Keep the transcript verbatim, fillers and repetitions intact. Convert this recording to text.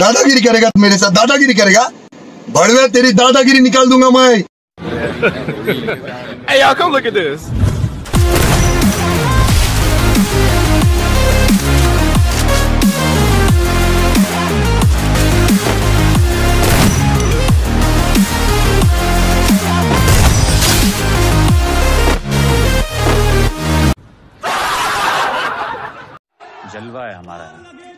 दादागिरी करेगा तो मेरे साथ दादागिरी करेगा, बड़वे तेरी दादागिरी निकाल दूंगा मैं। Hey y'all, come look at this. जलवा है हमारा।